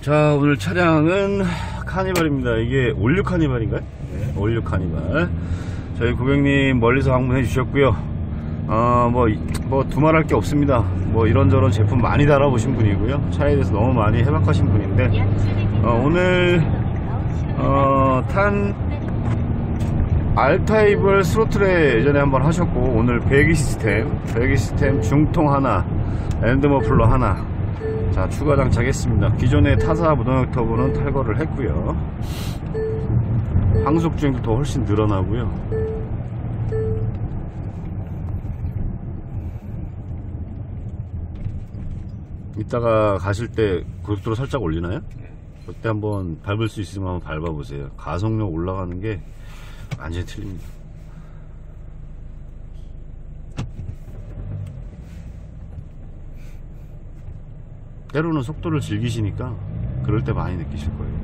자, 오늘 차량은 카니발입니다. 이게 올뉴 카니발인가요? 네, 올뉴 카니발. 저희 고객님 멀리서 방문해 주셨고요. 두말할 게 없습니다. 이런저런 제품 많이 달아보신 분이고요. 차에 대해서 너무 많이 해박하신 분인데, 오늘 탄 R타입을 스로틀에 예전에 한번 하셨고, 오늘 배기 시스템 중통 하나, 엔드머플러 하나, 자, 추가 장착했습니다. 기존의 타사 무동력 터보는 탈거를 했고요. 항속 주행도 더 훨씬 늘어나고요. 이따가 가실 때 고속도로 살짝 올리나요? 그때 한번 밟을 수 있으면 한번 밟아보세요. 가속력 올라가는 게 완전히 틀립니다. 때로는 속도를 즐기시니까 그럴 때 많이 느끼실 거예요.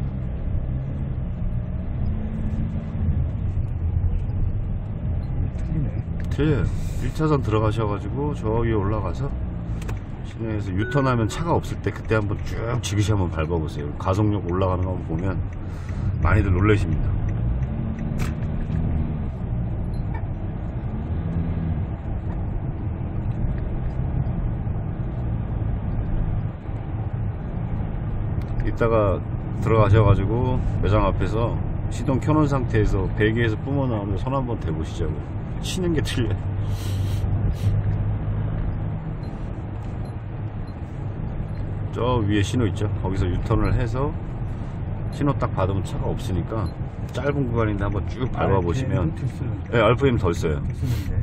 틀리네. 틀려요. 1차선 들어가셔가지고 저 위에 올라가서 시내에서 유턴하면 차가 없을 때 그때 한번 쭉 지그시 한번 밟아보세요. 가속력 올라가는 거 보면 많이들 놀라십니다. 이따가 들어가셔가지고 매장 앞에서 시동 켜놓은 상태에서 배기에서 뿜어나오면 손 한번 대보시자고요. 치는 게 틀려요. 저 위에 신호 있죠? 거기서 유턴을 해서 신호 딱 받으면 차가 없으니까 짧은 구간인데 한번 쭉 밟아보시면, 네, RPM 덜 써요.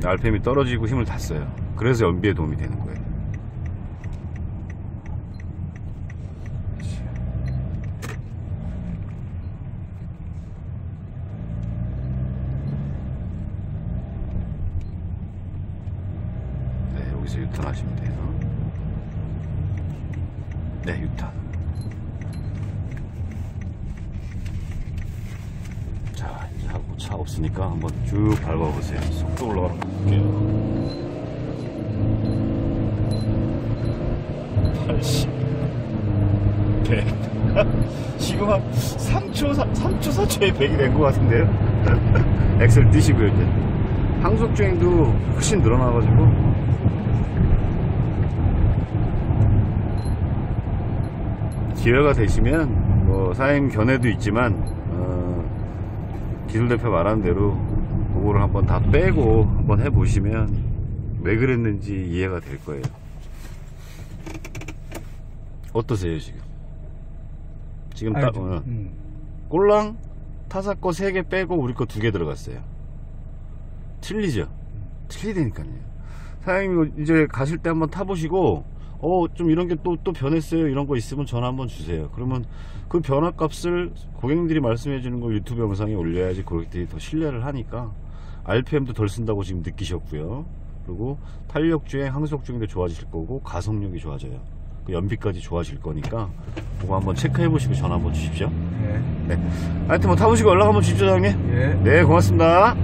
RPM이 떨어지고 힘을 다 써요. 그래서 연비에 도움이 되는 거예요. 여기서 유턴하시면 돼요. 네, 유턴. 자, 이제 하고 차 없으니까 한번 쭉 밟아보세요. 속도 올라가는 거 볼게요. 80, 100. 지금 한 3초 4초에 100이 된 것 같은데요. 엑셀 뛰시고요. 이제 항속 주행도 훨씬 늘어나가지고. 기회가 되시면 사장님 견해도 있지만 기술대표 말하는 대로 그거를 한번 다 빼고 한번 해보시면 왜 그랬는지 이해가 될 거예요. 어떠세요? 지금 딱 오늘 꼴랑 타사 거 3개 빼고 우리 거 2개 들어갔어요. 틀리죠? 틀리다니까요. 사장님 이제 가실 때 한번 타보시고 좀 이런 게 또 변했어요. 이런 거 있으면 전화 한번 주세요. 그러면 그 변화 값을 고객님들이 말씀해 주는 걸 유튜브 영상에 올려야지 고객들이 더 신뢰를 하니까 RPM도 덜 쓴다고 지금 느끼셨고요. 그리고 탄력 주행, 항속 주행도 좋아질 거고 가속력이 좋아져요. 그 연비까지 좋아질 거니까 그거 한번 체크해 보시고 전화 한번 주십시오. 네. 하여튼 타보시고 연락 한번 주십시오, 사장님. 네. 네, 고맙습니다.